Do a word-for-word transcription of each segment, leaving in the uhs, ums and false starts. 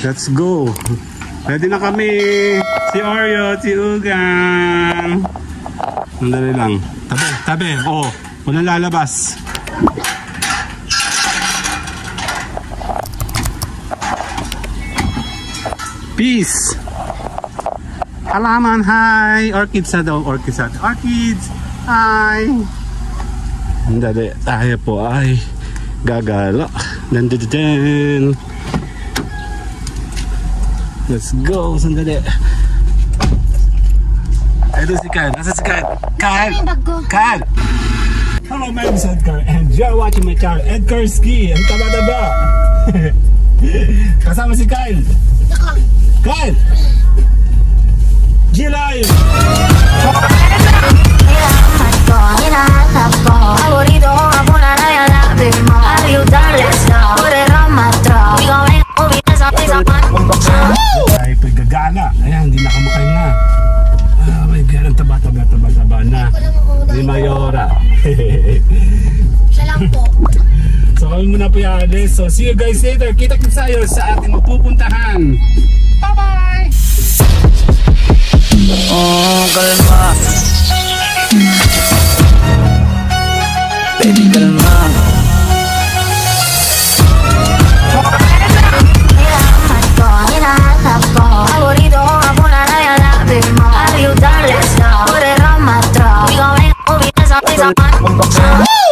Let's go. Ready na kami. Si Oreo, si Uga. Nandali lang. Tabi, tabi. Oo. Oh, walang lalabas. Peace. Halaman, hi. Orchids na daw. Orchids na. Orchids. Hi. Nandali tayo po ay gagala. Nandun. Let's go, sandali. Ito si Kyle. Nasa si Kyle. Kyle! Kyle! Hello, my name is Edgar and you're watching my channel, EdgarSky. Ang taba-taba. Kasama si Kyle. Kyle! G-Live! Favorito ako na nayalabi mo. Ayudar, let's go. Orera matra. We go in, we go sa pisa pa. Ay, pagkagala. Ayan, hindi nakamakay na. Oh my God, ang taba, taba, taba, taba na. Di Mayora. Siya lang po. So, kami muna po yung alis. So, see you guys later. Kita kita tayo sa ating mapupuntahan. Bye-bye! Oh, kalma. Baby, kalma.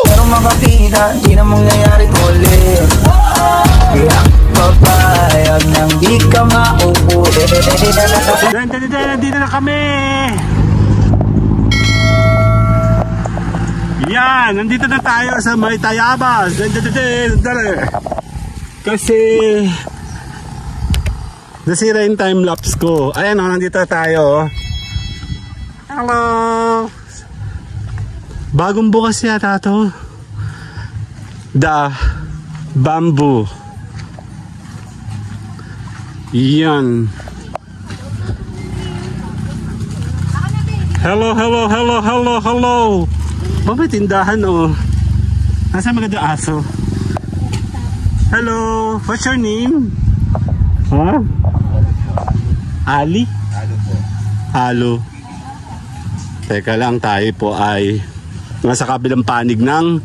Pero makapita, di na mangyayari ulit. Papayag nang di ka maupulit. Dito na kami. Yan, nandito na tayo sa may Tayabas. Kasi nasira yung time lapse ko. Ayan o, nandito tayo. Hello. Bagong bukas yata ito. The Bamboo. Yan. Hello, hello, hello, hello, hello. Ba may tindahan o? Nasa maganda aso? Hello, what's your name? Huh? Ali? Halo po. Halo. Teka lang, tayo po ay nasa kabilang panig ng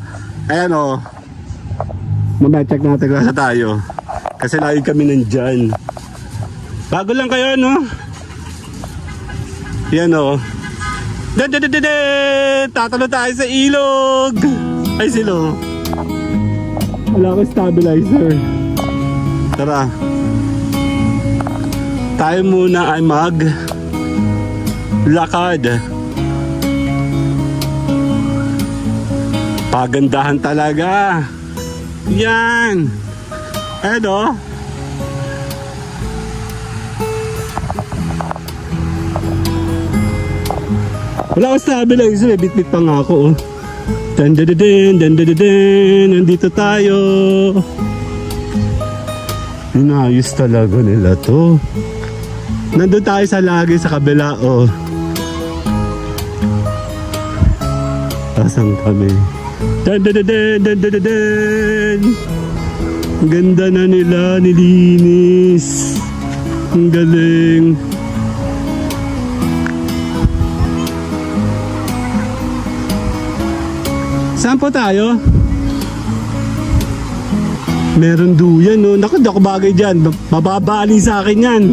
ayan o. Mamacheck natin kung nasa tayo kasi lagi kami nandyan. Bago lang kayo no. Ayan o. Tatalo tayo sa ilog. Ay silo. Wala ko stabilizer. Tara. Tayo muna ay mag lakad. Pagandahan talaga. Yan. Edo. Wala ko stabilizer. Bit-bit pa nga ako. Dandadadin, dandadadin. Nandito tayo. Inayos talaga nila to. Nandun tayo sa lagi sa kabila. Oh. Asan kami? Dadadadad, dadadadad. Ang ganda na nila, nilinis. Ang galing. Saan po tayo? Meron duyan no. Naku, naku bagay dyan. Mababali sa akin yan.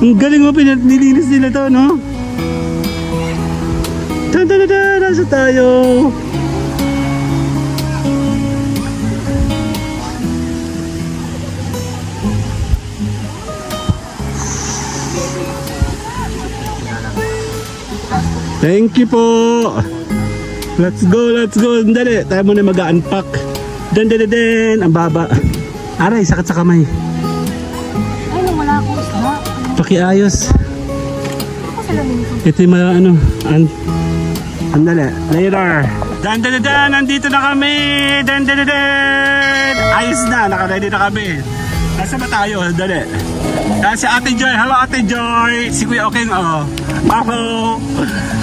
Ang galing mo, pinilinis nila to no. Dadadadad, nasa tayo. Thank you po. Let's go, let's go. Dali, tayo muna mag-unpack. Den, den, den. Ang baba. Aray, sakit sa kamay. Ay, wala akong isla. Pakiayos. Ito yung mga ano. Andali, later. Den, den, den. Nandito na kami. Den, den, den. Ayos na, nakaready na kami. Nasa ba tayo? Dali. Uh, si Ate Joy, hello Ate Joy. Si Kuya Oking, oh. Ako.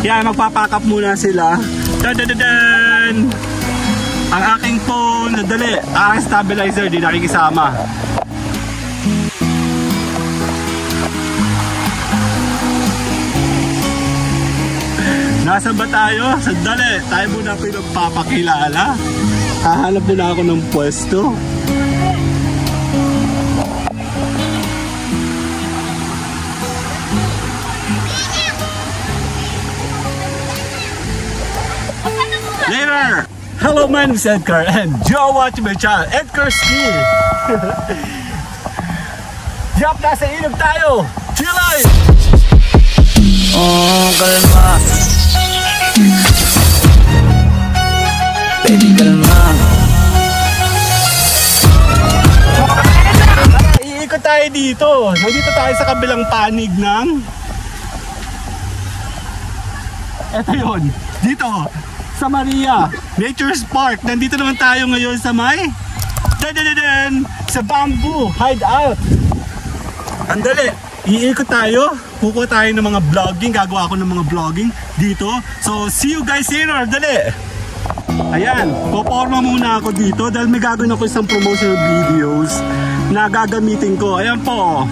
Yan, magpapakap muna sila. Dadadadan. Ang aking phone, nadali. Ang stabilizer, di nakikisama. Nasaan ba tayo? Sandali, tayo muna ako yung magpapakilala. Hahanap muna ako ng pwesto. Later! Hello, my name is Edgar and you're watching my channel, EdgarSky. Yup, nasa inom tayo! G-Live! Oh, kalma. Baby, kalma. Iikot tayo dito. Nandito tayo sa kabilang panig ng... Eto yun. Dito. Sa Maria Nature's Park. Nandito naman tayo ngayon sa may dadadadaan sa Bamboo Hideout. Andali, iikot tayo. Kukuha tayo ng mga vlogging. Gagawa ako ng mga vlogging dito. So see you guys later. Andali. Ayan, poporma muna ako dito dahil may gagawin ako isang promotional videos na gagamitin ko. Ayan po.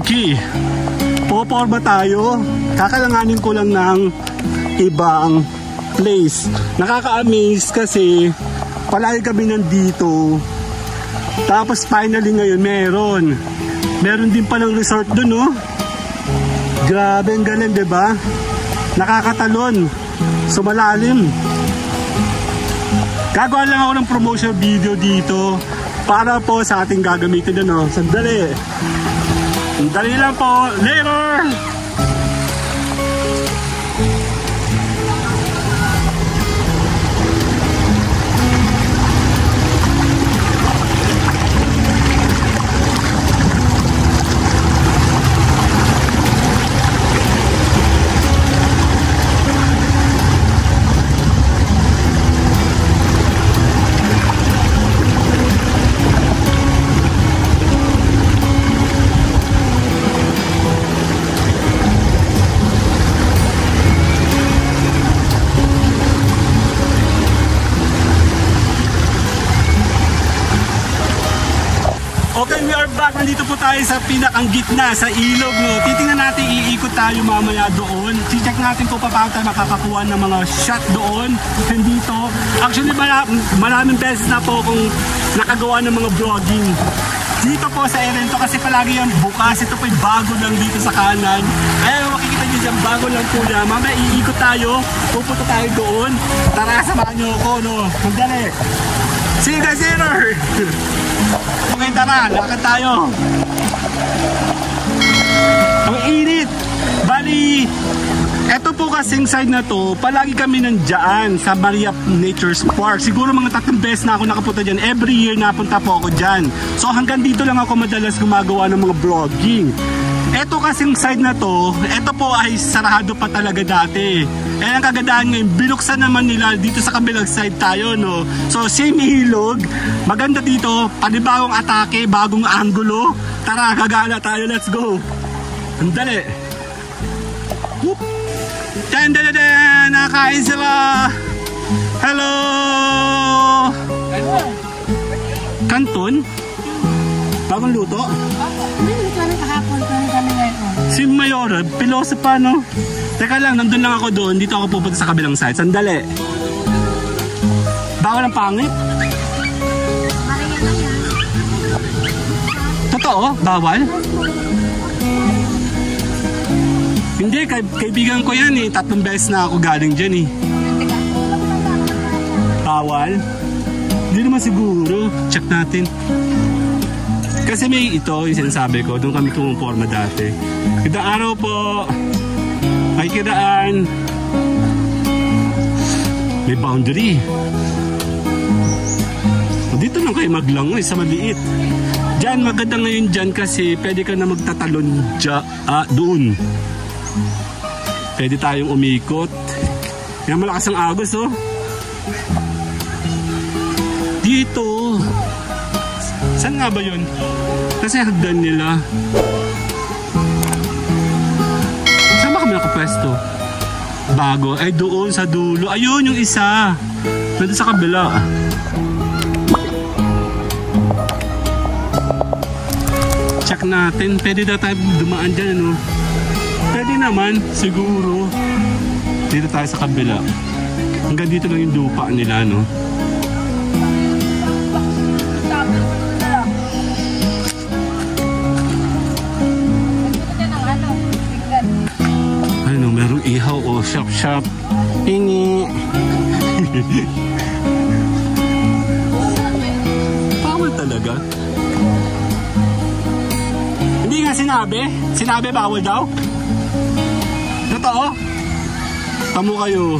Okay, poporma tayo. Kakalanganin ko lang ng ibang place. Nakaka-amaze kasi palagi kami nandito. Tapos finally ngayon meron. Meron din palang resort dun, no? Grabe, ang galing, diba? Nakakatalon. So malalim. Gagawa lang ako ng promotional video dito para po sa ating gagamitin dun, no? Sandali. Sandali lang po. Later! Nandito po tayo sa pinakang gitna, sa ilog, no? Titingnan natin, iikot tayo mamaya doon. Check natin kung paano tayo makakakuha ng mga shot doon. And dito, actually maraming beses na po akong nakagawa ng mga vlogging dito po sa evento kasi palagi yan bukas. Ito po yung bago lang dito sa kanan. Ayun, makikita nyo dyan, bago lang po yan. Mamaya iikot tayo, pupunta tayo doon. Tara, samahan nyo ako, no? Magdali! See you guys later! Okay, tara, lakad tayo. Ang init! Bali, eto po kasing side na to, palagi kami nandiyan sa Maria Nature's Park. Siguro mga tatlong beses na ako nakapunta dyan. Every year napunta po ako dyan. So hanggang dito lang ako madalas gumagawa ng mga vlogging. Eto kasing side na to, eto po ay sarado pa talaga dati. Eh ang kagandaan ngayon, binuksan naman nila. Dito sa kabilang side tayo, no? So same hilog, maganda dito, panibagong atake, bagong angulo. Tara, gagala tayo, let's go. Andali. Whoop. Dan dan dan, nakain sila. Hello. Kanton? Bagong luto? Si Mayora, piloso pa, no? Teka lang, nandun lang ako doon. Dito ako pupunta sa kabilang side. Sandali. Bawal ang pangit? Totoo? Bawal? Hindi, kay kaibigan ko yan, eh. Tatlong beses na ako galing dyan, eh. Bawal? Hindi naman siguro. Check natin. Kasi may ito, yung sinasabi ko, doon kami kumuporma dati. Kita araw po, may kidaan, may boundary. Dito lang kayo maglangoy sa maliit. Diyan, maganda ngayon dyan kasi pwede ka na magtatalon dyan, ah, doon. Pwede tayong umikot. Yan, malakas ang agos, oh. Dito. Saan nga ba yun? Kasi hagdan nila. Saan ba kami nakapwesto? Bago. Ay, doon sa dulo. Ayun, yung isa. Nandun sa kabila. Check natin. Pwede na tayo dumaan dyan, ano? Pwede naman, siguro. Dito tayo sa kabila. Hanggang dito lang yung lupa nila, no? Ano, merong ihaw o shop-shop. Pingi! Bawal talaga. Hindi nga sinabi. Sinabi bawal daw. Totoo? Tamo kayo.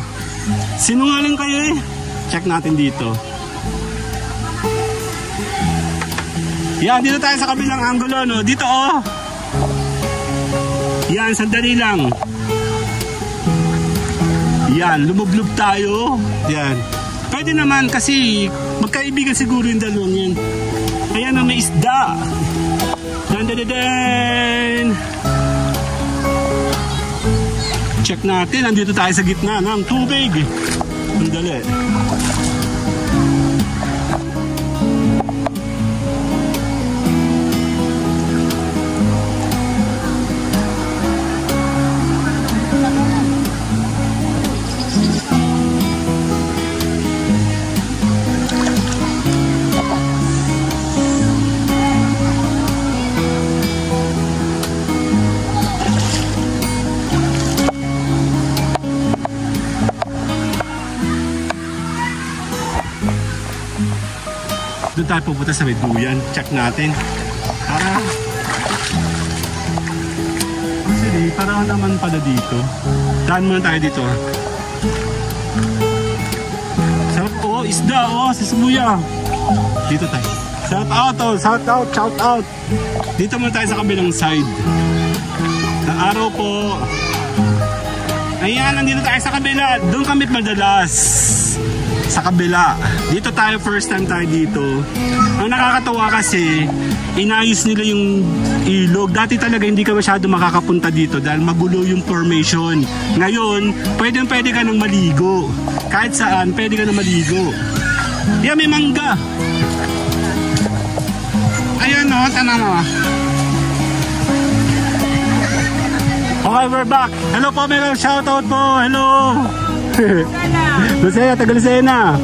Sinungaling kayo eh. Check natin dito. Yan, dito tayo sa kabilang anggulo, no? Dito, oh. Yan, sandali lang. Yan, lumublog tayo. Yan. Pwede naman kasi magkaibigan siguro yung dalawang yan. Ayan, oh, may isda. Dan-dan-dan-dan. Check natin, nandito tayo sa gitna ng tubig. Sandali. Tayo pupunta sa Meduyan. Check natin. Para... Actually, parang naman pala dito. Daan muna tayo dito. Sarap, oh, isda, oh, sisbuya. Dito tayo. Shout out, oh, shout out, shout out. Dito muna tayo sa kabilang side. Sa araw po. Ayan, nandito tayo sa kabila. Doon kami madalas. Sa kabila. Dito tayo, first time tayo dito. Ang nakakatawa kasi, inayos nila yung ilog. Dati talaga hindi ka masyado makakapunta dito dahil magulo yung formation. Ngayon, pwede pwede ka nang maligo. Kahit saan, pwede ka nang maligo. Yan, may mangga. Ayan, no, tanama. Okay, we're back. Hello po, meron shoutout po. Hello. Lucena, taga Lucena.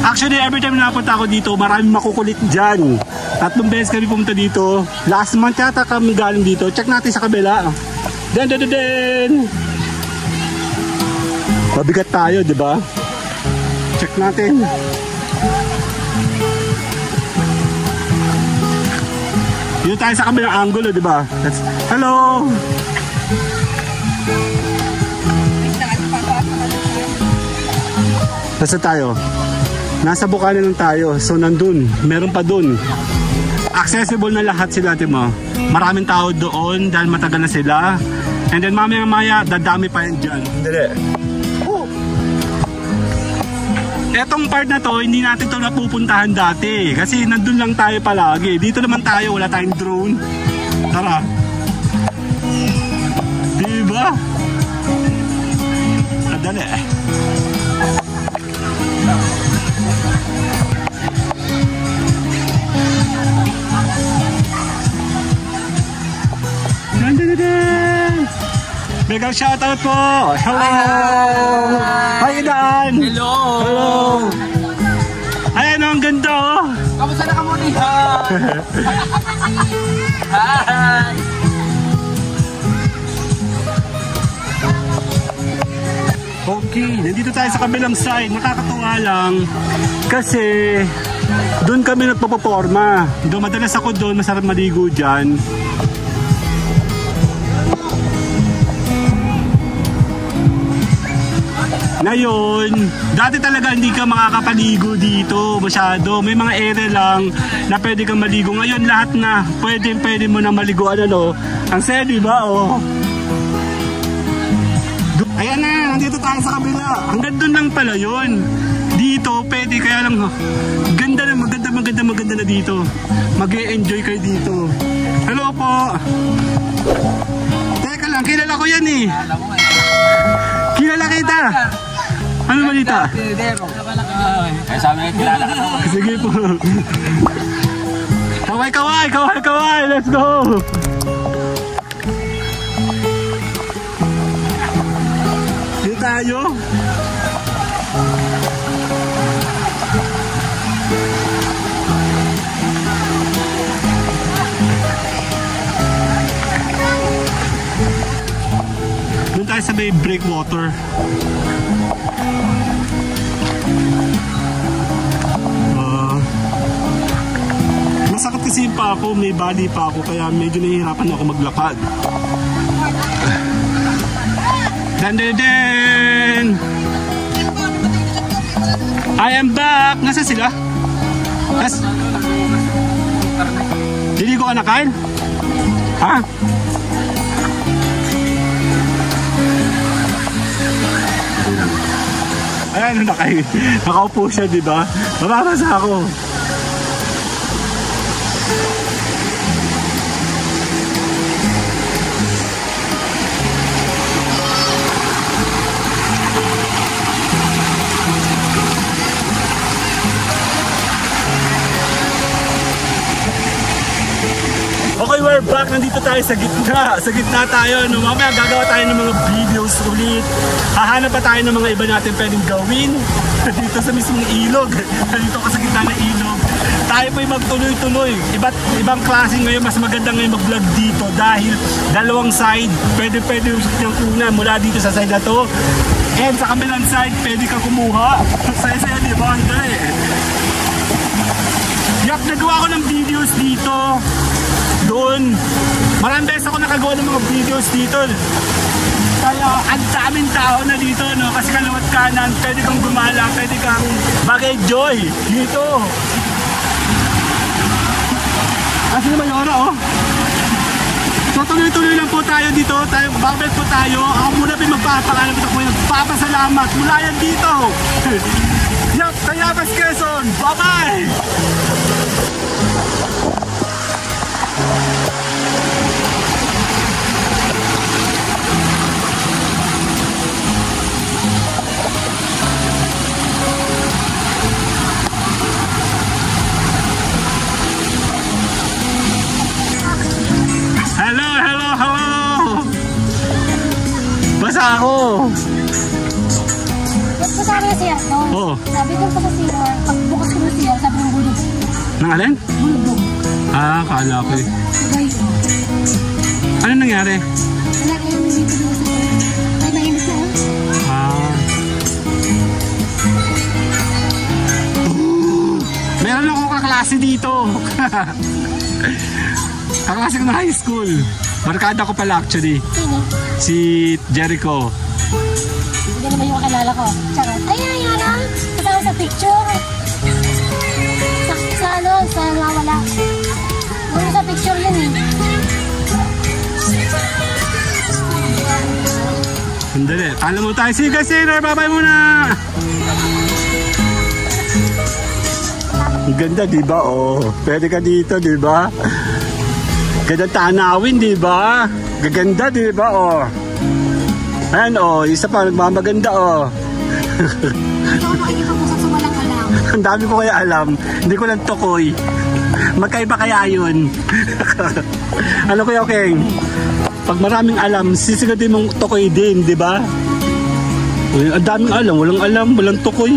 Actually, every time na napunta ako dito, maraming makukulit dyan. Tatlong beses kami pumunta dito. Last month yata kami galing dito. Check natin sa kabila. Den, den, den, den. Mabigat tayo, di ba? Check natin. Dito tayo sa kabilang angulo, di ba? Hello! Nasa tayo? Nasa Bukana lang tayo. So, nandun. Meron pa dun. Accessible na lahat sila, Timo. Maraming tao doon dahil matagal na sila. And then, mamaya-maya, dadami pa yan dyan. Dere. Oh. Etong part na to, hindi natin to napupuntahan dati. Kasi nandun lang tayo palagi. Dito naman tayo, wala tayong drone. Tara. Diba? Dali. Mega shoutout po! Hello! Hi! Hi, Dan! Hello! Hello! Ayan, ang ganda, oh! Kamusta na kamuni? Hi! Okay, nandito tayo sa kabilang side. Nakakatuwa lang kasi doon kami nagpapaporma. Doon, madalas ako doon, masarap maligo dyan. Ngayon, dati talaga hindi ka makakapaligo dito masyado. May mga area lang na pwede kang maligo. Ngayon, lahat na pwede, pwede mo na maligo. Ano, no? Ang sad, diba? Oh. Ayan na, nandito tayo sa kabila. Ang ganda lang pala yun. Dito, pwede, kaya lang, ganda na, maganda, maganda, maganda na dito. Mag-e-enjoy kayo dito. Hello po. Teka lang, kilala ko yan eh. Kilala kita. Ano malita? Kaya sabi nga, kilala ka naman. Sige po. Kawai, kawai, kawai, kawai, let's go. tayo. Doon tayo sa may breakwater. Masakit kasi pa ako, may bali pa ako, kaya medyo nahihirapan ako maglakad. Dandeden! I am back! Nasaan sila? Nas... Diligo ka na, Kyle? Ha? Ayan, naka- nakaupo siya, diba? Mababasa ako. Okay, we're back. Nandito tayo sa gitna. Sa gitna tayo. No? Mamaya gagawa tayo ng mga videos ulit. Hahanap pa tayo ng mga iba natin pwedeng gawin. Dito sa mismong ilog. Nandito ka sa gitna ng ilog. Tayo po'y magtuloy-tuloy. Iba't ibang klase ngayon. Mas maganda ngayon mag-vlog dito dahil dalawang side. Pwede-pwede yung una mula dito sa side na to. And sa kabilang side, pwede ka kumuha. Saya-saya, di ba? Hindi eh. Yap, nagawa ko ng videos dito. Doon, maraming beses ako nakagawa ng mga videos dito. Kaya ang daming tao na dito, no? Kasi kaliwat kanan, pwede kang gumala, pwede kang mag-enjoy dito. Kasi naman yung oras, oh. So tuloy-tuloy lang po tayo dito, tayo, babalik po tayo. Ako muna pa'y magpapakalam ito po, nagpapasalamat mula yan dito. Yup, Tayabas, Quezon, bye-bye! Hello, hello, hello. Basa ako. Basta sabi ko siya, no? Oo. Sabi ko sa siya, pagbukas ko na siya, sabi ng bulog. Nang alin? Bulog. Ah, kala ko eh. Ano nangyari? Wala kayong bibigyan sa bulog. May mainit na eh. Ah. Meron akong kaklase dito. Kaklase ko na high school. Barkada ko pala actually. Sino? Si Jericho. Hindi naman yung kakilala ko. Charot. Ay, ay, ano? Kasama sa picture. Sa, sa ano? Sa nawala. Muna sa picture yun eh. Sandali. Alam mo tayo. See you guys later. Bye-bye muna. Ganda, di ba? Oh, pwede ka dito, di ba? Ganda tanawin, di ba? Gaganda, di ba? Oh. Ayan, oh, isa pa magmamaganda, oh. Ang dami ko kaya alam. Hindi ko lang tukoy. Magkaiba kaya yun? Ano kaya, okay? Pag maraming alam, sisigadin mong tukoy din, di ba? Ang daming alam, walang alam, walang tukoy.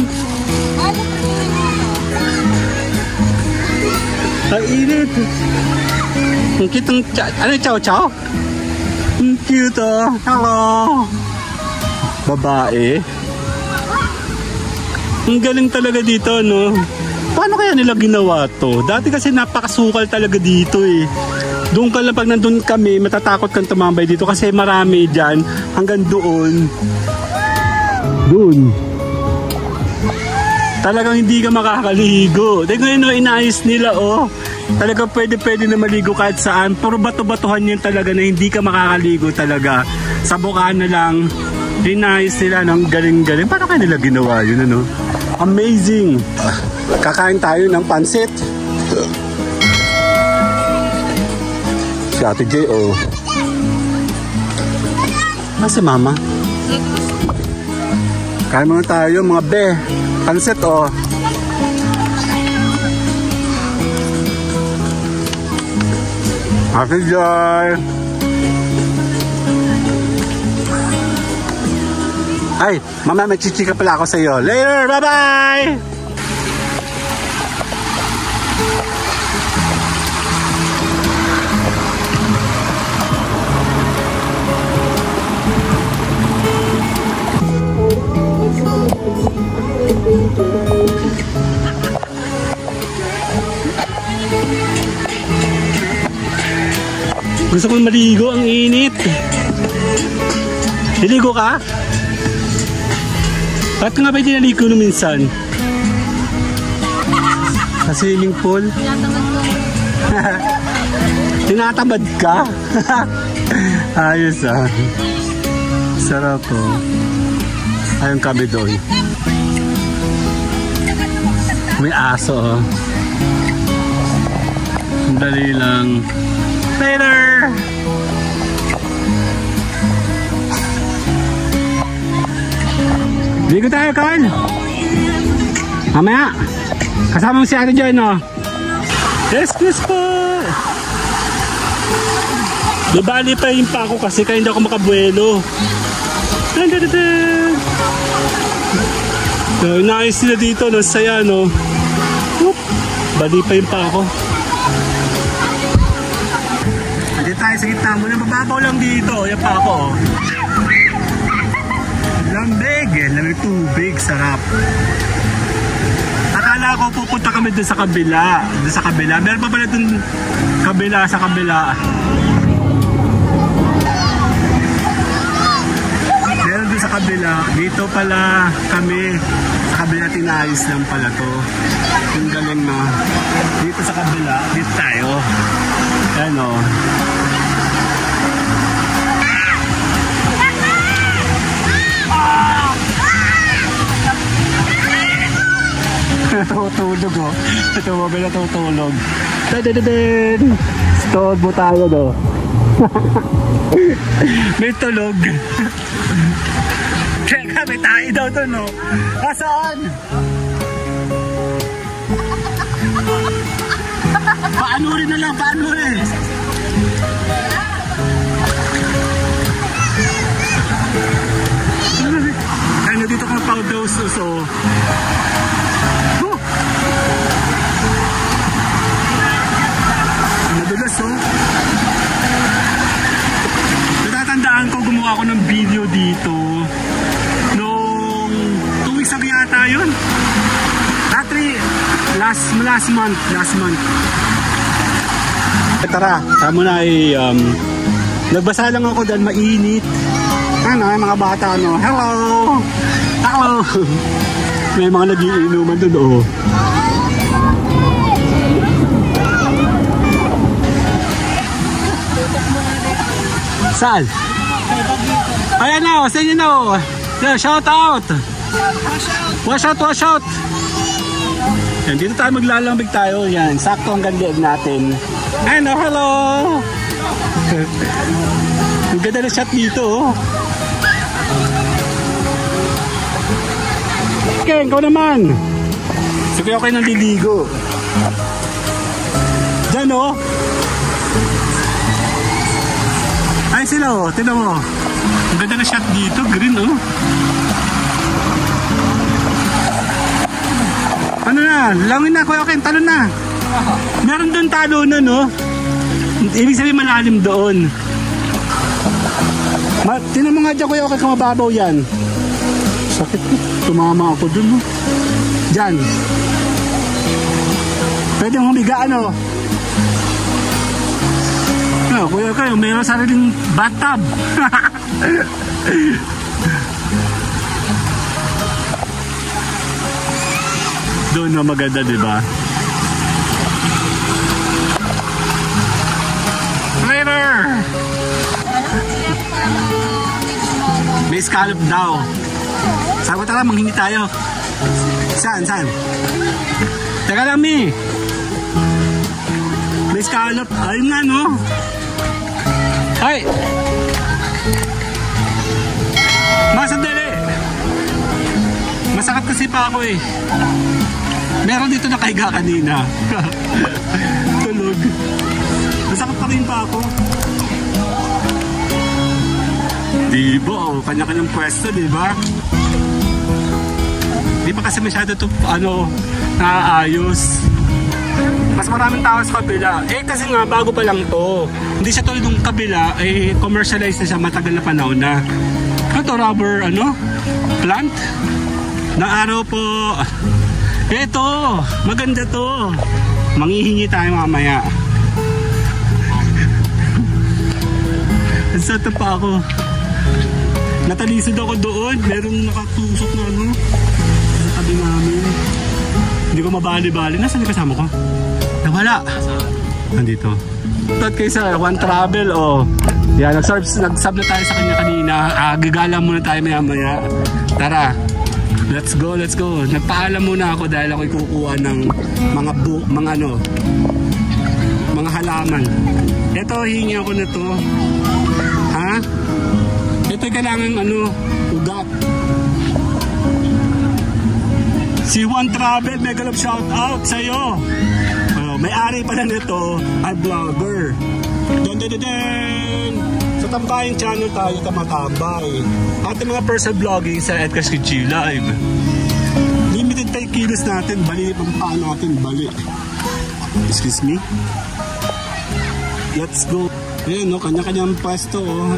Ang init. Ang cute ng... Ano yung chow-chow? Ang cute oh. Hello. Babae. Ang galing talaga dito, no? Paano kaya nila ginawa to? Dati kasi napakasukal talaga dito eh. Doon ka lang pag nandun kami, matatakot kang tumambay dito kasi marami dyan hanggang doon. Doon. Talagang hindi ka makakaligo. Dahil ngayon no, inaayos nila oh. Talagang pwede-pwede na maligo kahit saan. Puro bato-batuhan yun talaga na hindi ka makakaligo talaga. Sa bukaan na lang, inaayos nila ng galing-galing. Paano kaya nila ginawa yun ano? Amazing! Kakain tayo ng pansit. Si Ate Joy oh. Ah, si Mama? Kain muna tayo mga be. Pansit oh. Ate Joy. Ay, mama, may chichika pala ako sa'yo. Later, bye-bye! Gusto kong maligo, ang init. Niligo ka? Bakit nga ba tinaligo no minsan? Sa swimming pool? Tinatamad ka? Ayos ah. Sarap po. Oh. Ayun kami doon. May aso oh. Sandali lang. Later! Ligo tayo, Kyle! Mamaya! Kasama mo si Ate Joy, no? Yes, yes po! Nabali pa yung pako kasi kaya hindi ako makabuelo. So, inaayos sila dito, no? Saya, no? Oop! Bali pa yung pako. Hindi tayo sa gitna muna. Mababaw lang dito. Yan pa ako, oh. Lambig eh, lamig tubig, sarap. Akala ko pupunta kami dun sa kabila, dun sa kabila, meron pa pala dun kabila sa kabila. Meron dun sa kabila, dito pala kami, sa kabila tinayos lang pala to. Yung ganun na, dito sa kabila, dito tayo. Ayan o. Natutulog o. Ito mo ba natutulog? Dadadadad! Stod mo tayo do. May tulog. Teka, may tayo daw to no. Kasaan? Paanurin na lang, paanurin! Ano dito kang pang-dosos o. Nadulas oh. Natatandaan ko gumawa ko ng video dito noong two weeks ago yata yun. Actually, last, last month, last month. Tara, tamo na ay um, nagbasa lang ako dahil mainit. Ano, mga bata no. Hello! Hello! May mga nag-iinuman doon oh. Saan? Ayan na oh, sa inyo na oh. Shout out! Wash out, wash out! Yan, dito tayo maglalambig tayo. Yan, sakto ang ganda natin. Ayan oh, hello! Ang ganda na shot dito oh. Okay, ikaw naman. So, kayo kayo naliligo. Diyan, oh. Ay, sila, oh. Tignan mo. Ang ganda na shot dito. Green, oh. Ano na? Langin na, Kuya Oking. Talon na. Meron doon talonan, oh. Ibig sabihin malalim doon. Ma tignan mo nga dyan, Kuya Oking, kung mababaw yan. Sakit ko. Tumama ako dun. Oh. Diyan. Pwede mong humigaan o. Oh, kuya kayo, mayroon sariling bathtub. Doon na maganda, diba? Later! May scallop daw. Sabi ko tala, manghingi tayo. Saan, saan? Teka lang, Mi. May scallop. Ayun nga, no? Ay! Masandali! Masakit kasi pa ako, eh. Meron dito nakahiga kanina. Tulog. Masakit pa rin pa ako. Diba? Oh, kanya-kanyang pwesto, diba? Di pa kasi masyado ito, ano, naaayos. Mas maraming tao sa kabila. Eh kasi nga, bago pa lang to. Hindi siya tulad ng kabila, eh commercialized na siya matagal na panahon na. Ano to, rubber, ano? Plant? Na araw po. Ito, maganda to. Manghihingi tayo mamaya. Nasata pa ako. Natalisod ako doon. Merong nakatusok na ano. Sa tabi namin. Hindi ko mabali-bali. Nasaan yung kasama ko? Nawala. Nandito. Tot kayo sa Wan Travel, oh. Yan, nag-sub na tayo sa kanya kanina. Ah, gagala muna tayo maya-maya. Tara. Let's go, let's go. Nagpaalam muna ako dahil ako'y kukuha ng mga bu, mga ano, mga halaman. Ito, hihingi ako na to. Ha? Ito'y kailangan, ano, ugat. Si Wan Travel, mega love shout out sa'yo. Uh, may-ari pala nito ay vlogger. Dun-dun-dun-dun! Sa Tambayan channel tayo, Tamatambay. At yung mga personal vlogging sa EdgarSky G-Live. Limited tayo kilos natin, bali pang paano natin, bali. Excuse me. Let's go. Ayan, no, kanya-kanyang pasto, oh.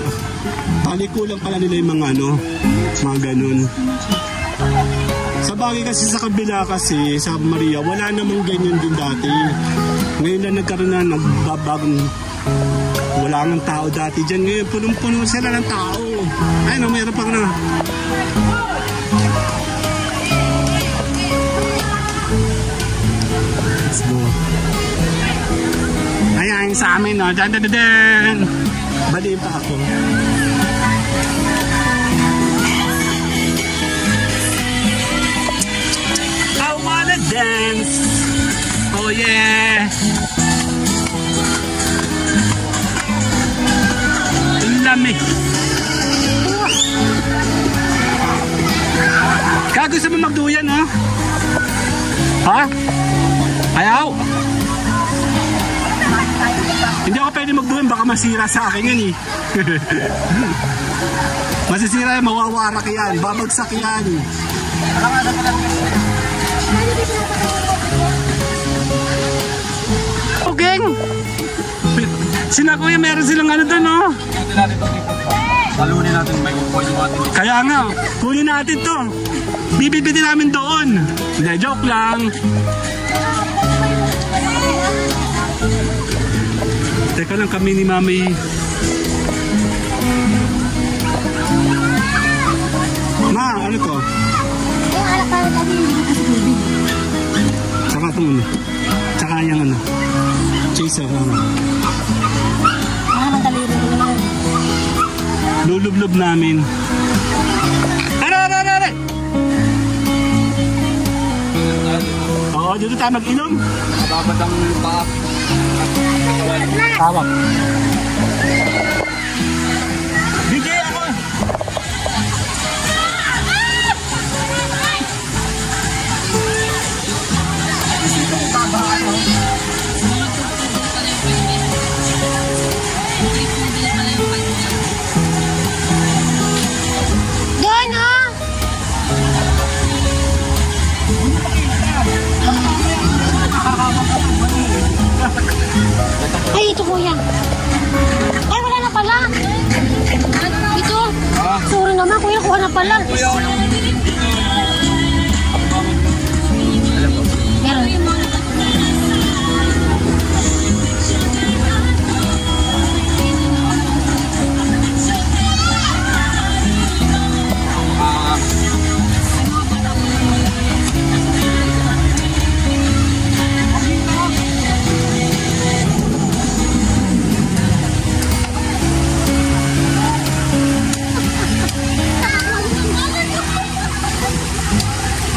Bali kulang pala nila yung mga, ano, mga ganun. Sa bagay kasi sa kabila kasi, sa Maria, wala namang ganyan din dati. Ngayon lang nagkaroon na nagbabagong, wala nang tao dati dyan. Ngayon, punong-puno sila ng tao. Ayun, mayroon pang na. Let's go. Ayan, sa amin, no. Dan-dan-dan-dan. Baliin pa ako. Dance. Oh yeah. Inlami. Kago sa mga magduyan, ha? Ha? Ayaw? Hindi ako pwede magduyan, baka masira sa akin yan eh. Masisira yan, mawawarak yan, babagsak yan. Oking! Sinakuya, meron silang ano doon, no? Kunin natin ito. Talunin natin, may kukuha yung atin. Kaya nga, kunin natin to. Bibibitin namin doon. Hindi, joke lang. Teka lang, kami ni Mami. Ma, ano to? Yung alak para natin yung dito kasi tubig. Saka itong ano. Saka yung ano. Chaser. Ah, mataliro ko naman. Lulublob namin. Ano, ano, ano, ano? Oo, dito tayo mag-inom. Mababad ang paap. Tawag. D J ako! Ay, ito kuya. Ay, wala na pala. Ito. Sorry naman, kuya. Kuha na pala. Meron.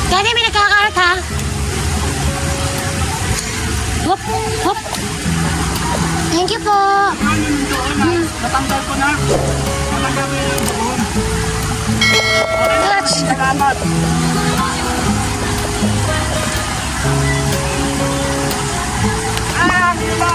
Dali, may nagkakarat ha. Whoop, whoop. Thank you po. Natanggal ko na. Natanggal ko yung buhon. Touch. Salamat. Ah, dito.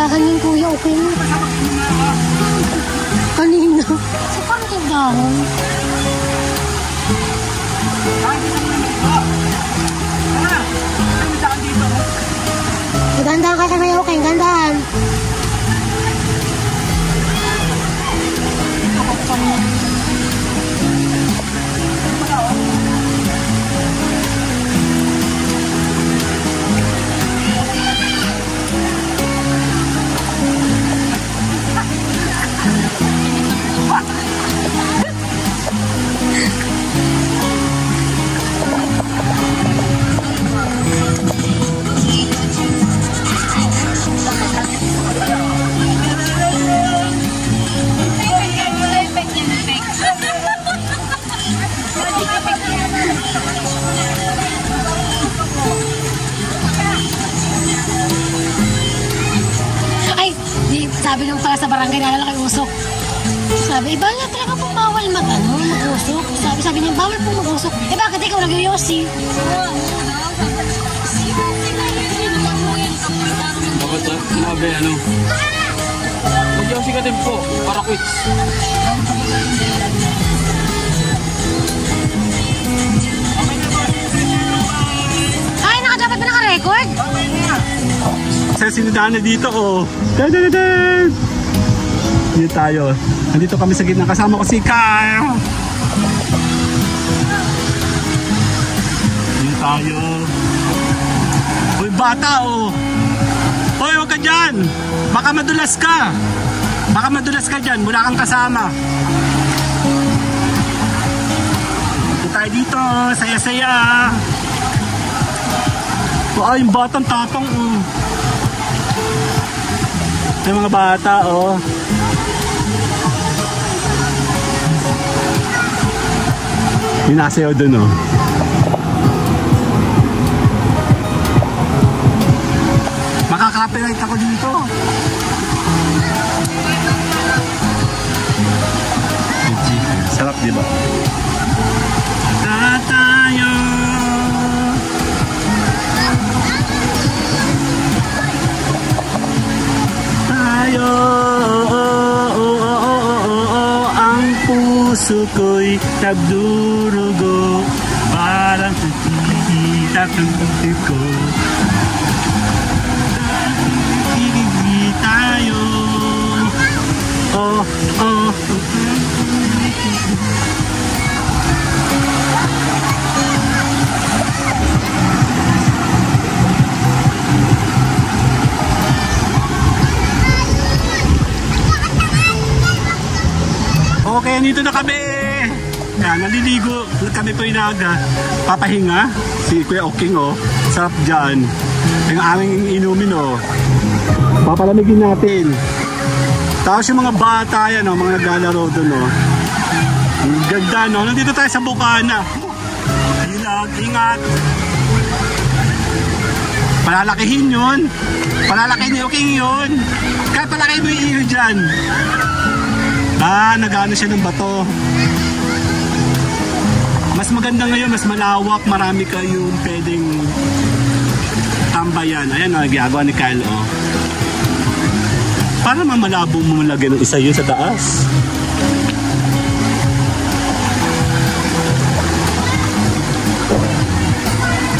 tindahan yung Kuya Oking. Kanina. Sa pang tindahan. Gandaan ka sa Kuya Oking. Gandaan. Sabi nung pala sa barangay, nalala kay Usok. Sabi, eh, bala talaga pong bawal mag, ano, mag-usok. Sabi, sabi niya, bawal pong mag-usok. Eh, bakit ikaw nag-yosi? Bakit ah? Sinabi, ano? Mag-yosi ka din po, para quits. Ay, naka, dapat ba naka-record? Sa sinudaan na dito, oh. Da-da-da-da! Dito tayo. Nandito kami sa gitna. Kasama ko si Kyle. Dito tayo. Uy, bata, oh. Uy, huwag ka dyan. Baka madulas ka. Baka madulas ka dyan. Wala kang kasama. Dito tayo dito. Saya-saya. Ay, yung batang tapang, oh. May mga bata, oh. Yung nasayaw dun, oh. Makaka-copyright ako dito. Sarap, di ba? Tatayo! Tayo, oh, oh, oh, oh, oh, oh, oh. Ang puso ko'y nagdurugo, parang nakikita kang puso ko. Hindi tayo, oh, oh. Okay, nandito na kami. Yan, naliligo. Kami po yung naga. Papahinga. Si Kuya Oking, oh. Sarap dyan. Yung aming inumin, oh. Papalamigin natin. Tapos yung mga bata yan, oh. Mga naglalaro doon, oh. Ang ganda, no? Nandito tayo sa Bukana. Hilag, ingat. Palalakihin yun. Palalakihin ni Oking yun. Kaya palaki mo yung iyo dyan. Ah, nagano siya ng bato. Mas maganda ngayon, mas malawak, marami kayong pwedeng tambayan. Ayan, nagyagawa ni Kyle, oh. Para mamalabo mo malagyan ng isa yun sa taas.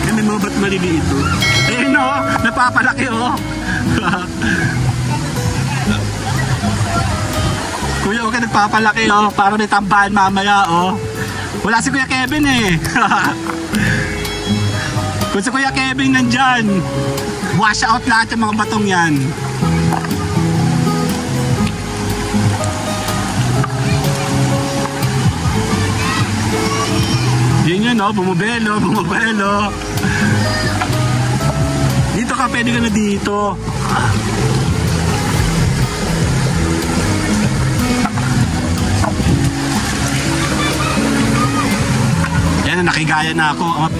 Ayan, may mga ba't maliliit, oh. Ayan, oh, napapalaki, oh. Kuya, huwag ka nagpapalaki, oh. Para may tambahan mamaya, oh. Wala si Kuya Kevin, eh. Kung si Kuya Kevin nandyan, wash out lahat yung mga batong yan. Yun yun, oh. Bumubelo, bumubelo. Dito ka, pwede ka na dito. Ayan, nakigaya na ako. Oh,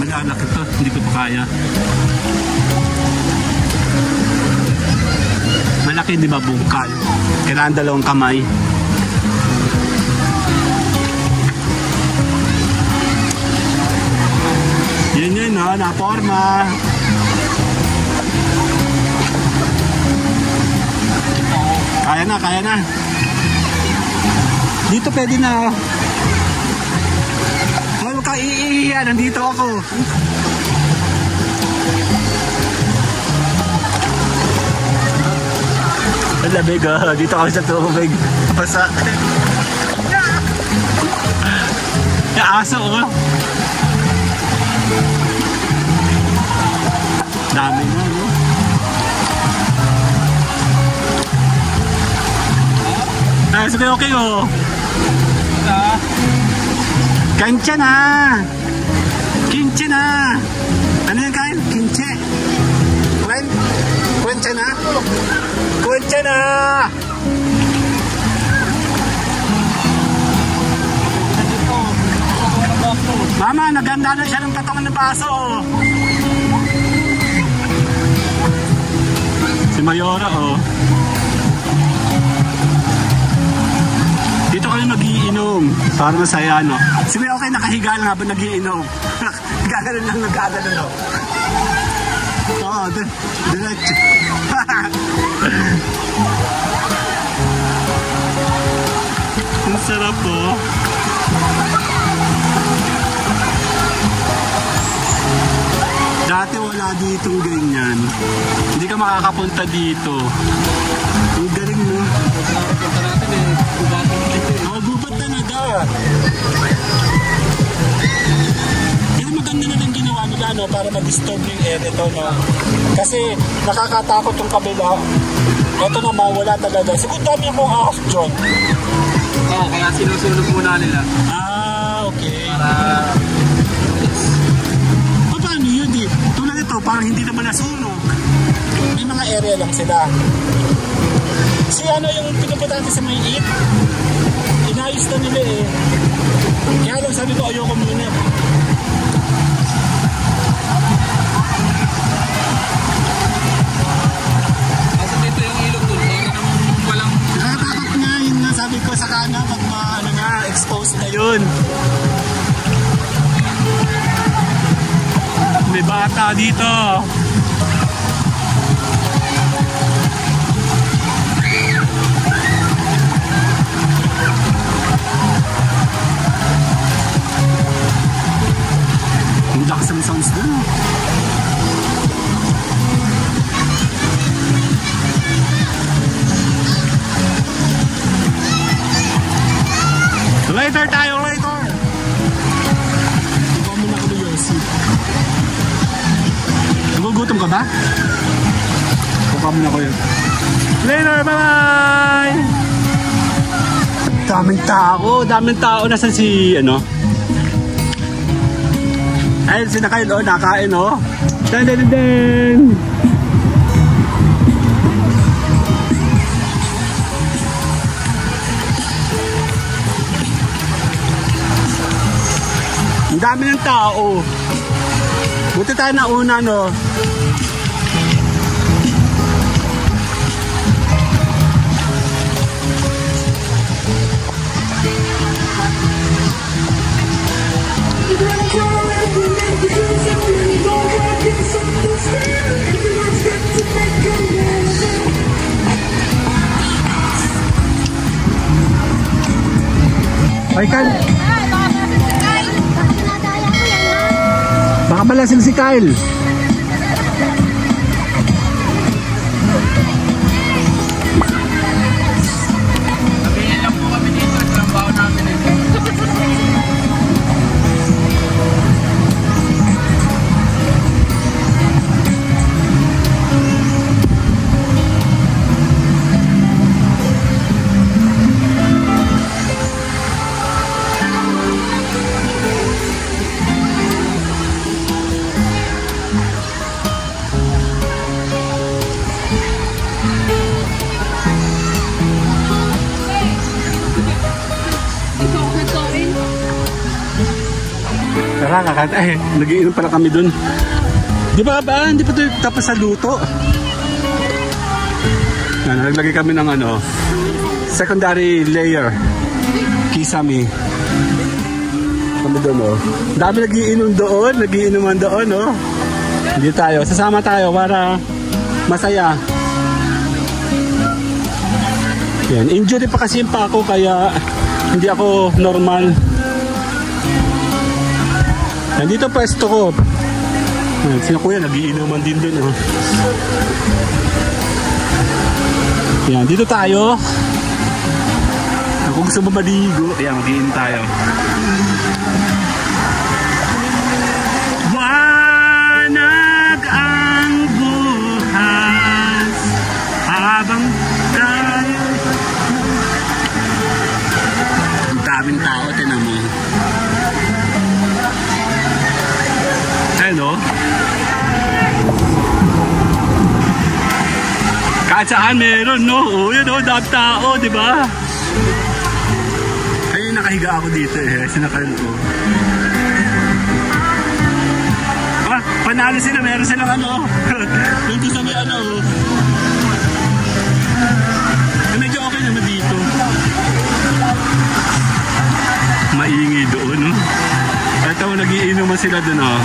malalaki to. Hindi ko pa kaya. Malaki, di ba, bungkal? Kailangan dalawang kamay. Yun yun, oh, na-forma. Kaya na, kaya na. Dito pwede na. Huwag ka iihiya, nandito ako. Ang labig ah, dito kami sa tubig. Basa. Naaso ko. Dami na, no? Ayos ko yung okay, oh. Kancha na. Kinche na. Ano yung kain? Kinche. When? Kwencha na. Kwencha na. Mama, naganda na siya ng tatangan ng baso, oh. Si Mayora, oh. Dito kayo nag-iinom. Para masaya, no? Si Mayora, okay, nakahiga lang habang nag-iinom. Gagalan lang, nagkagalan, oh. Oo, diretso. Ang sarap, oh. Dati wala ditong ganyan. Hindi ka makakapunta dito. Ang galing mo. Oh, gubat talaga. Pero maganda na lang ginawa nila, no? Para mag-disturb yung editor, no? Kasi nakakatakot yung kabila. Ito naman, wala talaga. Siguro dami akong ahas dyan. Oo, oh, kaya sinusunog muna nila. Ah, okay. Para... Tulad ito, parang hindi naman nasunog. May mga area lang sila. Si ano yung pinupunta natin sa may eat? Inayos na nila eh. Kaya lang sabi ko, ayoko muna. Asa dito yung ilog doon? Walang... Nakakatakot nga yun na sabi ko sa kana pag ano nga, exposed na yun. May bata dito. Ang lakas ng sounds doon. Later tayo, later. Ikaw muna ka doon. Gutom ka ba? Bukam na ko yun. Later, bye-bye! Daming tao, daming tao. Nasaan si, ano? Ayun, si Nakail, oh, nakain, oh. Dan, dan, dan! Ang dami ng tao. Buti tayo na una, no? Ay, kan! Baka malasing si Kyle. Sabihin lang po kami dito at trabaho namin ito. Ay, nag-iinom pala kami dun. Di ba ba? Hindi pa ito tapos sa luto. Naglagay kami ng ano, secondary layer. Kisame. Kami doon, oh. Dami nag-iinom doon. Nag-iinuman doon, oh. Hindi tayo. Sasama tayo para masaya. Yan, injury pa kasi yung pa ako kaya hindi ako normal. Nandito pwesto ko. Ayan, sino kuya, nagiinuman din dun. Oh. Yan, dito tayo. Kung gusto mo maligo, yan, mag-iin tayo. Wanag ang buhas habang tayo. Ang daming tao, tinan mo. Hello? Kahit saan meron, no? O, yun, o, daming tao, di ba? Nakahiga ako dito eh, sinakalan ko. Ah, panalo sila, meron silang ano. Dito sa may ano. Eh, medyo okay naman dito. Maingi doon, no? At ako, nagiinuman sila doon, oh.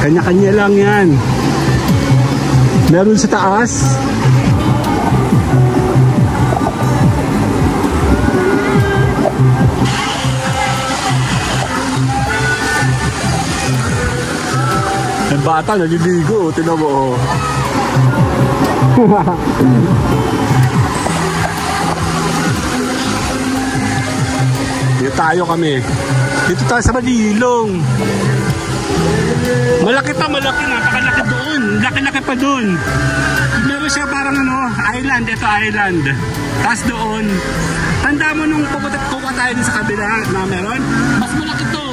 Kanya-kanya lang yan. Meron sa taas. Ang bata naliligo, tinan mo. Dito tayo kami. Dito tayo sa Balilong. Malaki pa, malaki, napakalaki doon. Laki-laki pa doon. Meron siya parang ano, island, ito island. Tapos doon, tanda mo nung pupunta tayo din sa kabila na meron, mas malaki to.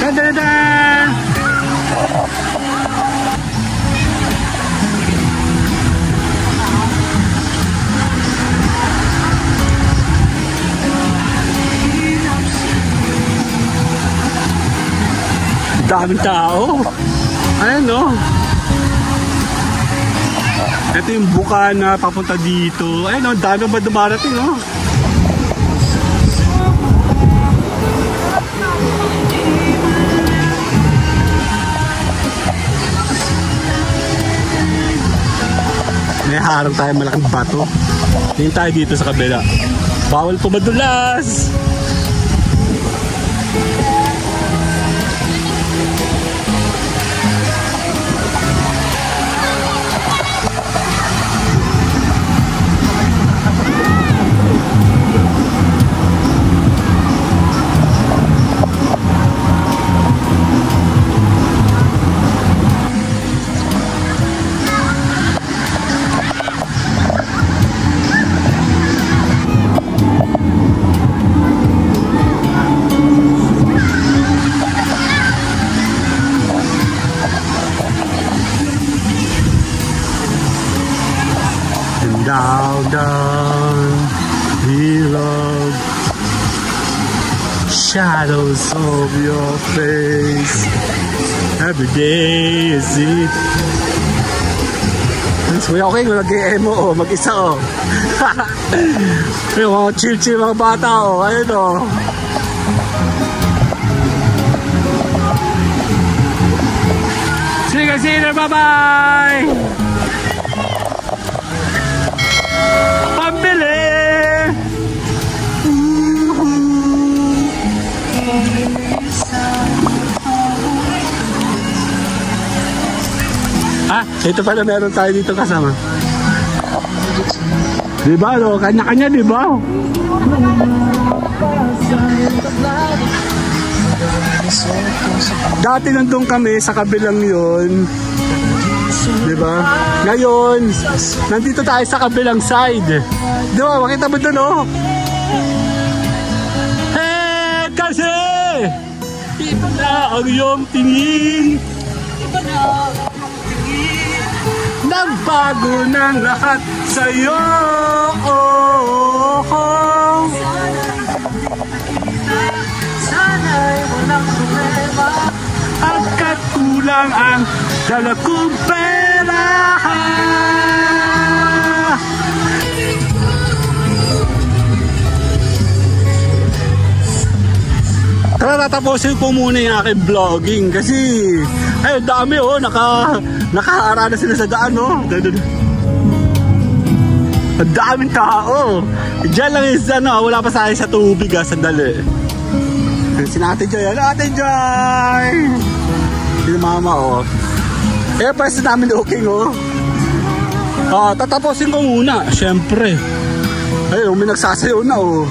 Dadadadaan! Daming tao. Ayan, no? Ito yung buka na papunta dito. Ayan, no? Dami ba dumarating, no? May harang tayo, malaking bato. Tingin tayo dito sa kabila. Bawal pumadulas! Shadows of your face, every day is it. Kuya Oking, nag-e-emo o, mag-isa o. Yung chill-chill mga bata o, ayun o. See you guys later, bye-bye! Pambili! Ah, ito pala meron tayo dito kasama. Diba, no? Kanya-kanya, diba? Dati nandun kami sa kabilang yun. Diba? Ngayon, nandito tayo sa kabilang side. Diba, makita mo dun, oh? Eh, kasi! Iba na ang iyong tingin. Iba na ang iyong tingin. Nagbago ng lahat sa'yo. Sana'y makita. Sana'y walang problema. Agkat kulang ang dala kong pera. tatapusin ko muna yung aking vlogging kasi ay dami oh, naka nakaharana sila sa daan oh. Ang daming tao. Diyan lang isa no, wala pa sa sa tubig ah, sandali. Si Ate Joy, Ate Joy. Si mama oh. Eh pa si namin Oking oh. Ah, tatapusin ko muna, syempre. Ayun, may nagsasayaw na oh.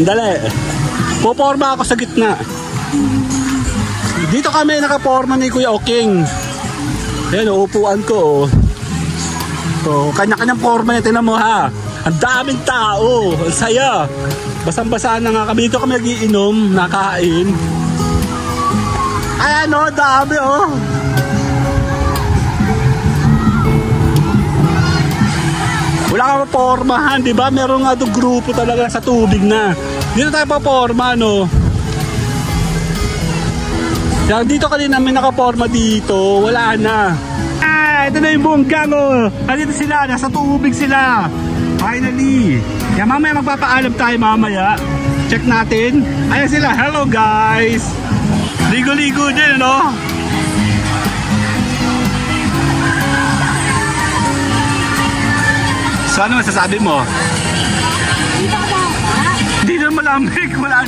Andali. Poporma ako sa gitna. Dito kami nakaporma ni Kuya Oking. Ayan, uupuan ko oh. So, kanya-kanyang porma niya, tingnan mo ha. Ang daming tao, ang saya. Basang-basaan na nga kami. Dito kami nagiinom, nakain. Ayan oh, dami oh. Wala ka papormahan, di ba? Meron nga doon grupo talaga sa tubig na. Dito tayo paporma, no? Yan, dito kanina may nakaporma dito. Wala na. Ah, ito na yung buong gang, oh. Andito sila, nasa tubig sila. Finally. Yan, mamaya magpapaalam tayo mamaya. Check natin. Ayan sila, hello guys. Ligo-ligo din, no? So ano masasabi mo? Hindi na malamig. Wala.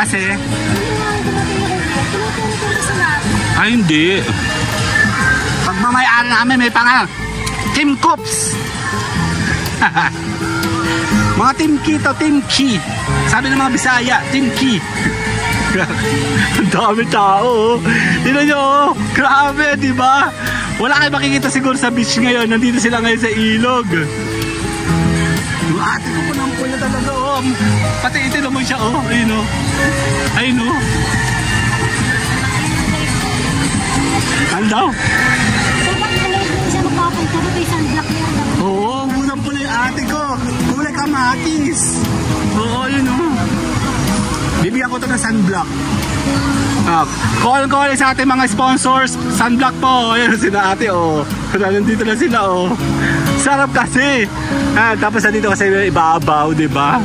Kasi? Ay hindi. Pag mamayaan namin may pangalan. Team Cups. Mga Team Ki to, Team Ki. Sabi ng mga Bisaya, Team Ki. Ang dami tao. Tignan nyo, oh. Grabe, di ba? Wala kayo makikita siguro sa beach ngayon. Nandito sila ngayon sa ilog. Ate ko po ng pula talaga. Oh. Pati itin mo siya. Oh. Ayun o. Oh. Ayun o. Oh. Ano daw? Oo, unang pula yung ate ko. Kulay kamatis. Oo, ayun o. Oh. Bibigyan ko ito ng sunblock. Uh, call call sa ating mga sponsors. Sunblock po. Ayan sila ate o. Oh. Nandito na sila o. Oh. Sarap kasi. Ah, tapos nandito kasi ibabaw, di ba?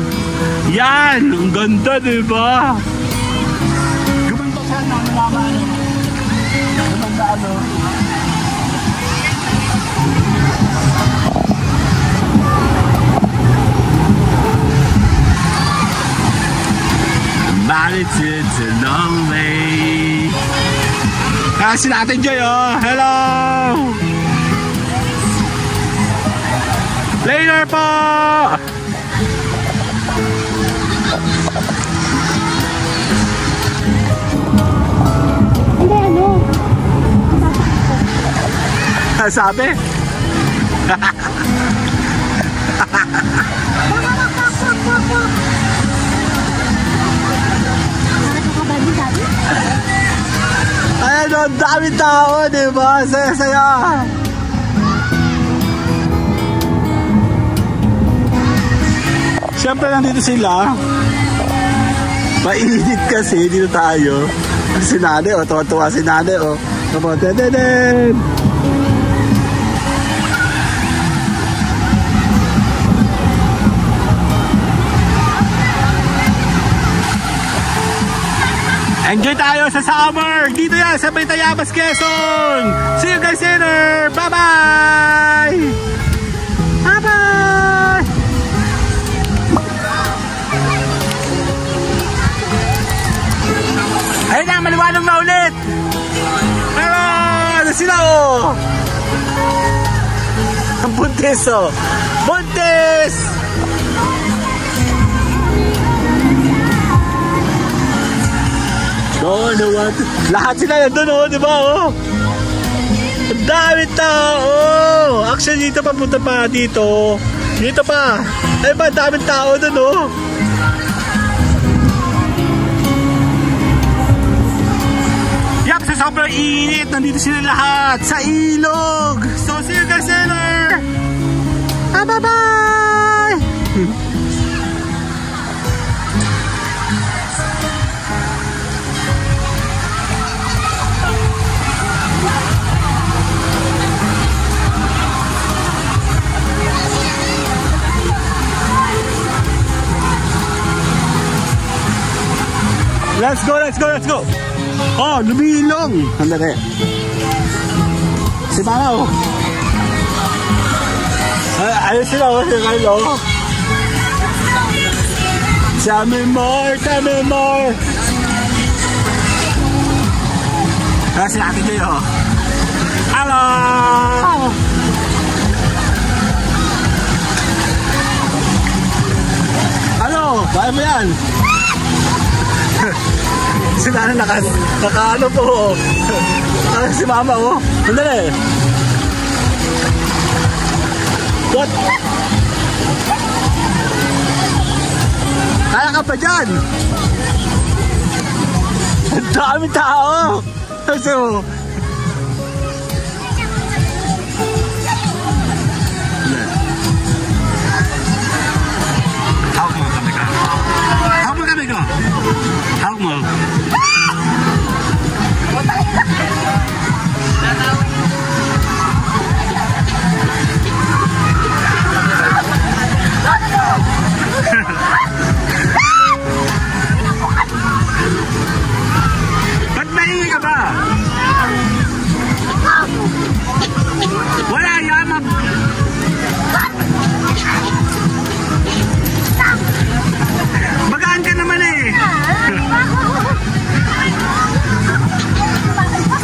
Yan! Ang ganda, di ba? Gumanda siya na. Nalaman. Gumanda ano. It's a long way. Ah, si Ate Joy oh. Hello. Later po. Hindi ano. Sabi? Ayan o, ang dami tao, diba? Saya-saya. Siyempre nandito sila. Mainit kasi, dito tayo. Si Nane o, tuwa-tuwa si Nane o. Kapag-tadadad! Enjoy tayo sa summer! Dito yan sa may Tayabas, Quezon! See you guys later! Bye-bye! Bye-bye! Ayun na! Maliwanag na ulit! Bye-bye! Sila o! Buntis o! Buntis! Oh, no, what? Lahat sila nandun, oh, di ba, oh? Ang dami tao! Oh. Actually, dito pa, punta pa dito. Dito pa. Ay ba, ang daming tao dun, oh. Yap, sa sobrang init, nandito sila lahat sa ilog. So, see you guys later. Bye-bye! Let's go, let's go, let's go! Oh, lumilong! Sandali. Si Palaw. Ayos sila ko si Palaw. Tell me more, tell me more! Ayos sila atin kayo. Hello! Hello! Bahay mo yan. Sila na naka, nakaano po. Si mama mo. Sandali. What? Kaya ka pa dyan. Ang dami tao. So, hawak mo. Ba't maingay ka ba? Wala yaman. Bagaan ka naman eh.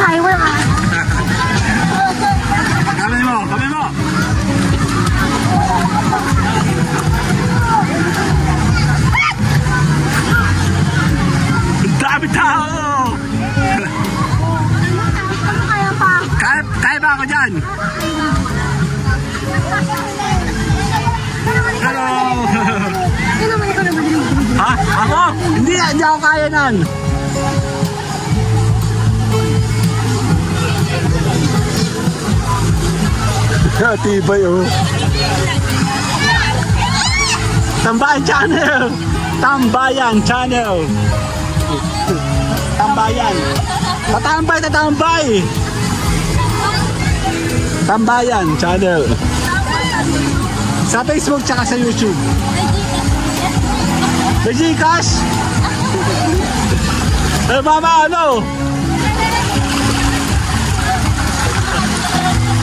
Kamay mo, kamay mo. Dami tao. Kaya, kaya ba ako dyan? Hello. Ha? Ako? Hindi, hindi ako kaya nan. Tibay oh. Tambayan channel. Tambayan channel. Tambayan. Tatambay, tatambay. Tambayan channel. Sa Facebook tsaka sa YouTube. Beji Cash. Eh mama ano?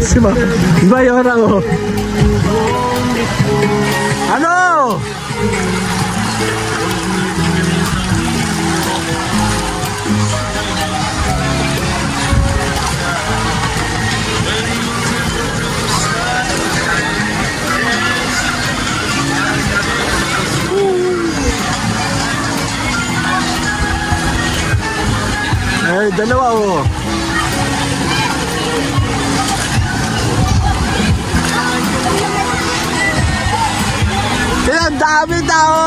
Si Ma, iba yung orang ko. Ano? Eh, dalawa oh. Ang dami tao!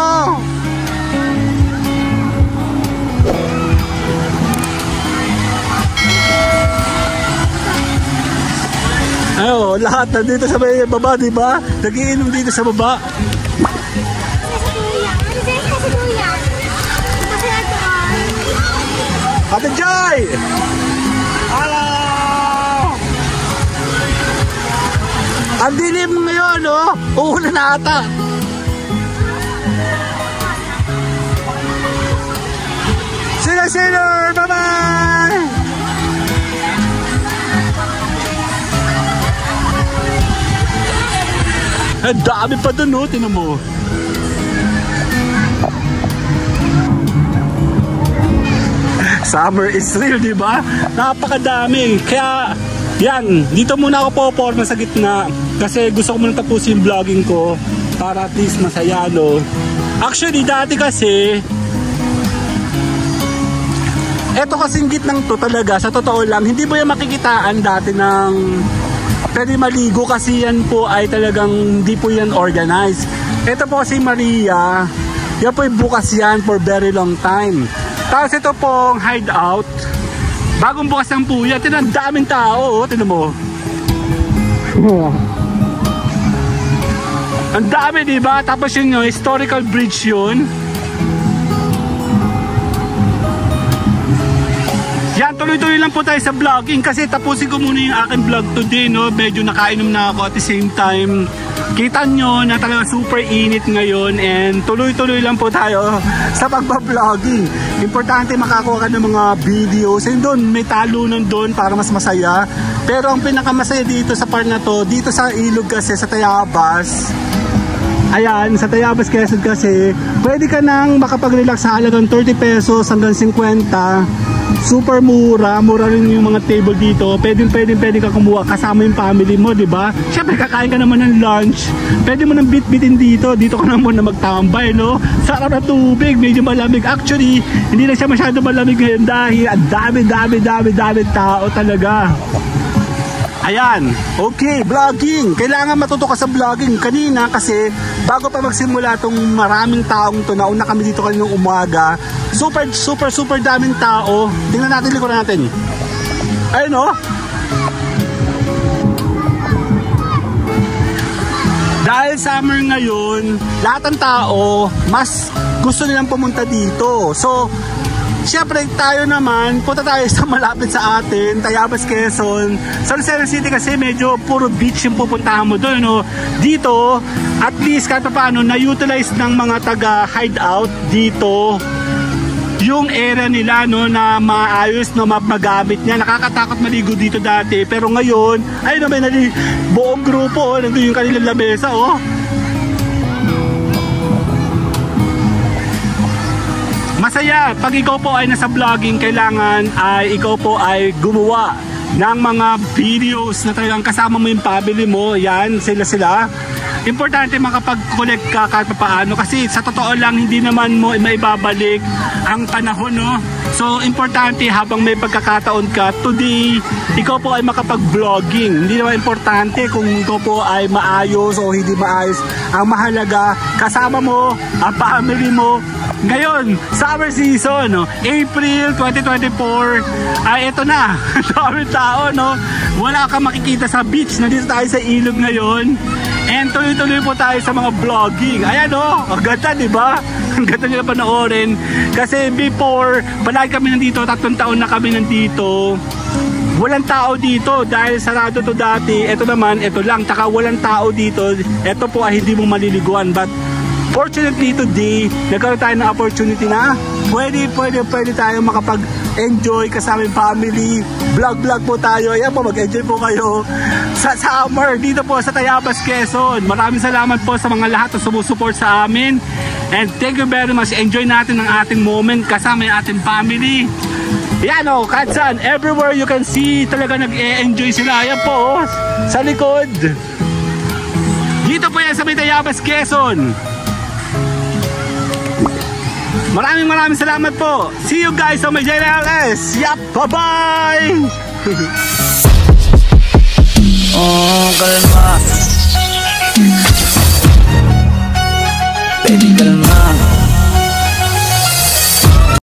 Ayo, lahat nandito sa may baba, di ba? Nag-iinom dito sa baba. Ate Joy! Hello! Ang dilim ngayon, oh! Uuna na ata! Sailor, bye bye. Ang dami pa dun, oh. Tingnan mo. Summer is real, di ba? Napakadami. Kaya, yan. Dito muna ako poporma sa gitna. Kasi gusto ko muna tapusin yung vlogging ko. Para at least masaya, no? Actually, dati kasi... Eto kasing gitnang to talaga, sa totoo lang, hindi mo yan makikitaan dati ng pwede maligo kasi yan po ay talagang hindi po yan organized. Eto po si Maria, Yan po'y bukas yan for very long time. Tapos ito pong hideout, bagong bukas ng puya. Tinan, daming tao. Tinan mo. Ang dami, diba? Tapos yun yung historical bridge yun. Yan, tuloy-tuloy lang po tayo sa vlogging kasi tapusin ko muna yung akin vlog today, no? Medyo nakainom na ako at the same time. Kita nyo na talaga super init ngayon and tuloy-tuloy lang po tayo sa pagpa-vlogging. Importante makakuha ka ng mga videos and doon may talunan doon para mas masaya. Pero ang pinakamasaya dito sa part na to, dito sa ilog kasi sa Tayabas. Ayan, sa Tayabas Quezon kasi, pwede ka nang makapag-relax sa halagang thirty pesos hanggang fifty. Super mura, mura rin yung mga table dito. Pwede, pwede, pwede ka kumuha kasama yung family mo, diba? Siyempre, kakain ka naman ng lunch. Pwede mo nang bit-bitin dito. Dito ka naman na magtambay, no? Sarap na tubig, medyo malamig. Actually, hindi na siya masyado malamig ngayon dahil ang dami, dami, dami, dami tao talaga. Ayan, okay, vlogging. Kailangan matuto ka sa vlogging. Kanina kasi, bago pa magsimula itong maraming taong to, nauna kami dito kanina umaga. Super, super, super daming tao. Tingnan natin, likuran natin. Ayun o. Dahil summer ngayon, lahat ng tao, mas gusto nilang pumunta dito. So, siyempre tayo naman, punta tayo sa malapit sa atin, Tayabas, Quezon. Salcedo City kasi medyo puro beach yung pupuntahan mo doon, no? Dito, at least kahit paano, na-utilize ng mga taga-hideout dito yung area nila, no, na maayos, no, magamit niya. Nakakatakot maligo dito dati, pero ngayon, ay no, may nali, buong grupo, oh, nandun yung kanilang lamesa, oh. Masaya, pag ikaw po ay nasa vlogging, kailangan ay ikaw po ay gumawa ng mga videos na talagang kasama mo yung family mo. Yan, sila sila. Importante makapag-collect ka kahit paano kasi sa totoo lang hindi naman mo maibabalik ang panahon, no? So, importante habang may pagkakataon ka, today, ikaw po ay makapag-vlogging. Hindi naman importante kung ikaw po ay maayos o hindi maayos. Ang mahalaga, kasama mo, ang family mo. Ngayon, summer season, no? April twenty twenty-four, ay ito na. Dami tao, no? Wala kang makikita sa beach. Nandito tayo sa ilog ngayon. And tuloy-tuloy po tayo sa mga vlogging. Ayan, no? Ang ganda, diba? Ang ganda nila panoorin. Kasi before, palagi kami nandito, tatlong taon na kami nandito. Walang tao dito dahil sarado to dati. Ito naman, ito lang. Taka walang tao dito. Ito po ay hindi mo maliliguan. But fortunately today, nagkaroon tayo ng opportunity na pwede, pwede, pwede tayo makapag-enjoy kasama yung family. Vlog-vlog po tayo. Ayan po, mag-enjoy po kayo sa summer dito po sa Tayabas, Quezon. Maraming salamat po sa mga lahat na sumusuport sa amin. And thank you very much. Enjoy natin ang ating moment kasama yung ating family. Ayan o, kahit saan, everywhere you can see, talaga nag-e-enjoy sila. Ayan po, sa likod. Dito po yan sa may Tayabas, Quezon. Maraming maraming salamat po. See you guys on my J L S. Yup, bye-bye! Oh, kalma. Baby, kalma.